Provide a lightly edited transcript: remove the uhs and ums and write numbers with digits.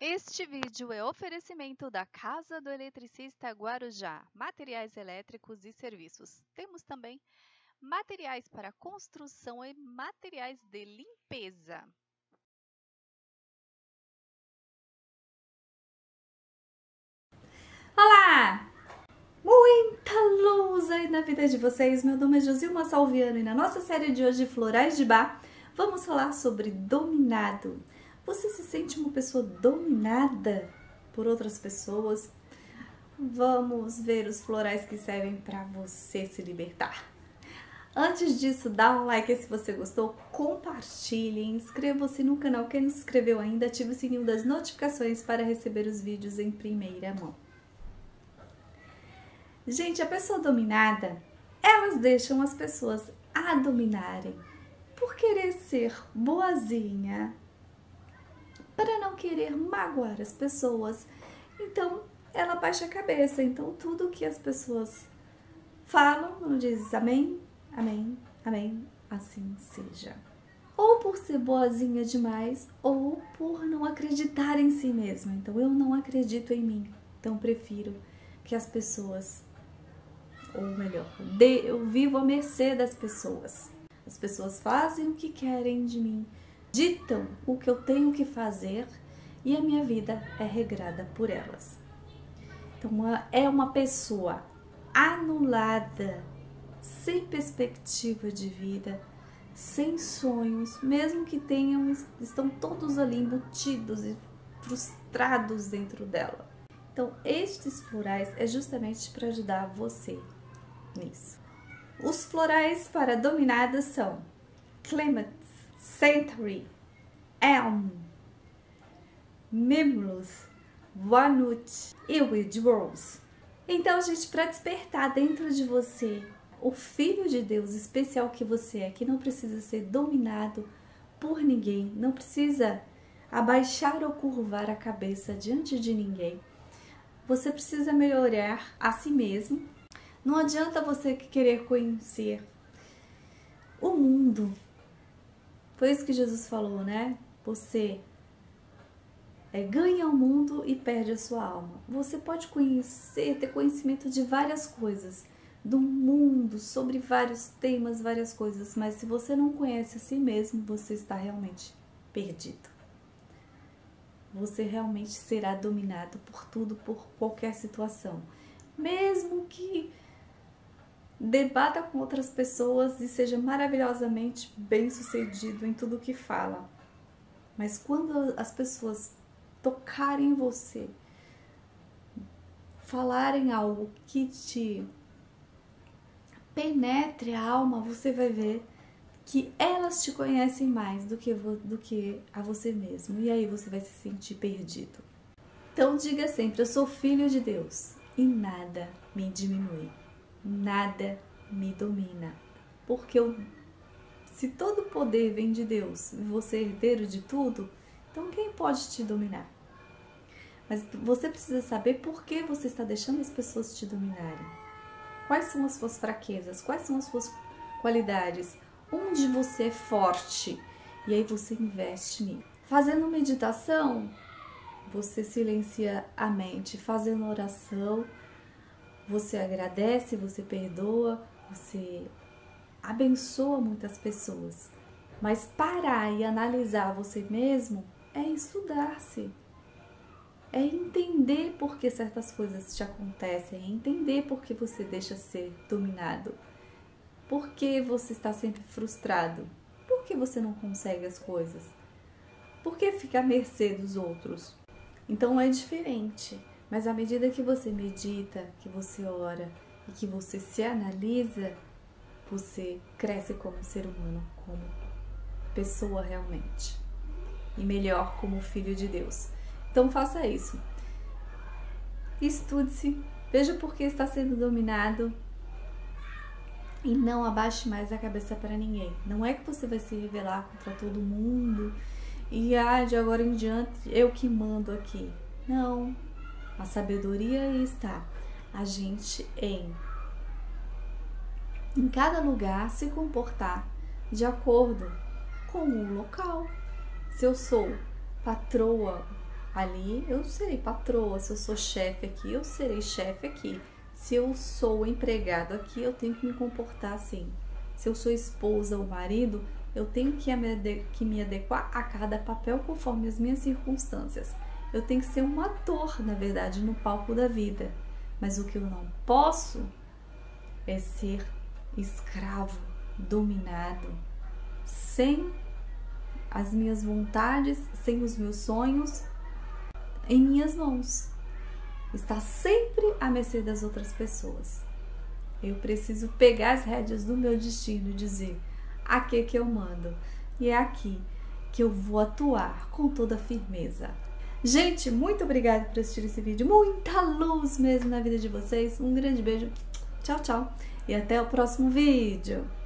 Este vídeo é oferecimento da Casa do Eletricista Guarujá, materiais elétricos e serviços. Temos também materiais para construção e materiais de limpeza. Olá! Muita luz aí na vida de vocês. Meu nome é Josilma Salviano e na nossa série de hoje, Florais de Bach, vamos falar sobre dominado. Você se sente uma pessoa dominada por outras pessoas? Vamos ver os florais que servem para você se libertar. Antes disso, dá um like se você gostou, compartilhe, inscreva-se no canal. Quem não se inscreveu ainda, ative o sininho das notificações para receber os vídeos em primeira mão. Gente, a pessoa dominada, elas deixam as pessoas a dominarem por querer ser boazinha, para não querer magoar as pessoas. Então, ela baixa a cabeça. Então, tudo que as pessoas falam, não diz amém, amém, amém, assim seja. Ou por ser boazinha demais, ou por não acreditar em si mesma. Então, eu não acredito em mim. Então, prefiro que as pessoas, ou melhor, eu vivo à mercê das pessoas. As pessoas fazem o que querem de mim, ditam o que eu tenho que fazer e a minha vida é regrada por elas. Então, é uma pessoa anulada, sem perspectiva de vida, sem sonhos, mesmo que tenham, estão todos ali embutidos e frustrados dentro dela. Então, estes florais é justamente para ajudar você nisso. Os florais para dominada são Clematis, Century, Elm, Mimulus, Walnut e Witch Hazel. Então, gente, para despertar dentro de você o filho de Deus especial que você é, que não precisa ser dominado por ninguém, não precisa abaixar ou curvar a cabeça diante de ninguém, você precisa melhorar a si mesmo. Não adianta você querer conhecer o mundo. Foi isso que Jesus falou, né? Você ganha o mundo e perde a sua alma. Você pode conhecer, ter conhecimento de várias coisas, do mundo, sobre vários temas, várias coisas, mas se você não conhece a si mesmo, você está realmente perdido. Você realmente será dominado por tudo, por qualquer situação. Mesmo que debata com outras pessoas e seja maravilhosamente bem-sucedido em tudo que fala. Mas quando as pessoas tocarem em você, falarem algo que te penetre a alma, você vai ver que elas te conhecem mais do que a você mesmo. E aí você vai se sentir perdido. Então diga sempre, eu sou filho de Deus e nada me diminui. Nada me domina, porque se todo poder vem de Deus e você é herdeiro de tudo, então quem pode te dominar? Mas você precisa saber por que você está deixando as pessoas te dominarem. Quais são as suas fraquezas? Quais são as suas qualidades? Onde você é forte? E aí você investe nisso. Fazendo meditação, você silencia a mente. Fazendo oração, você agradece, você perdoa, você abençoa muitas pessoas. Mas parar e analisar você mesmo é estudar-se. É entender por que certas coisas te acontecem, é entender por que você deixa ser dominado. Por que você está sempre frustrado? Por que você não consegue as coisas? Por que fica à mercê dos outros? Então é diferente. Mas à medida que você medita, que você ora e que você se analisa, você cresce como ser humano, como pessoa realmente. E melhor, como filho de Deus. Então faça isso. Estude-se, veja por que está sendo dominado e não abaixe mais a cabeça para ninguém. Não é que você vai se rebelar contra todo mundo e de agora em diante eu que mando aqui. Não, a sabedoria está a gente em cada lugar se comportar de acordo com o local. Se eu sou patroa ali, eu serei patroa. Se eu sou chefe aqui, eu serei chefe aqui. Se eu sou empregado aqui, eu tenho que me comportar assim. Se eu sou esposa ou marido, eu tenho que me adequar a cada papel conforme as minhas circunstâncias. Eu tenho que ser um ator, na verdade, no palco da vida. Mas o que eu não posso é ser escravo, dominado, sem as minhas vontades, sem os meus sonhos em minhas mãos. Está sempre à mercê das outras pessoas. Eu preciso pegar as rédeas do meu destino e dizer: aqui que eu mando, e é aqui que eu vou atuar com toda firmeza. Gente, muito obrigada por assistir esse vídeo. Muita luz mesmo na vida de vocês. Um grande beijo. Tchau, tchau. E até o próximo vídeo.